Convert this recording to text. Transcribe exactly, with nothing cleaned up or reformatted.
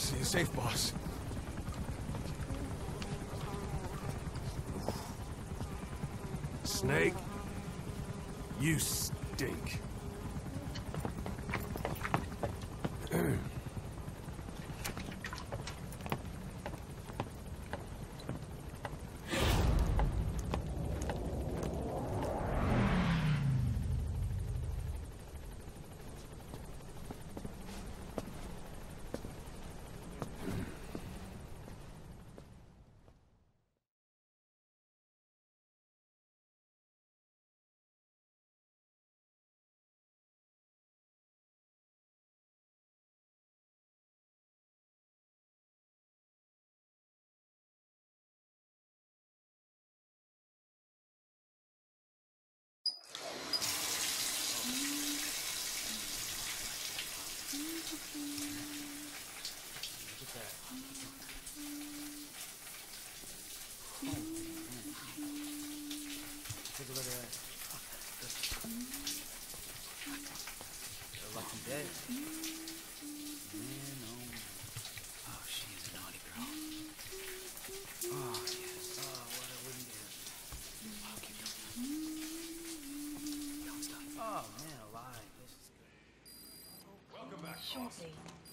to see you safe, boss. Snake, you stink. Shortly.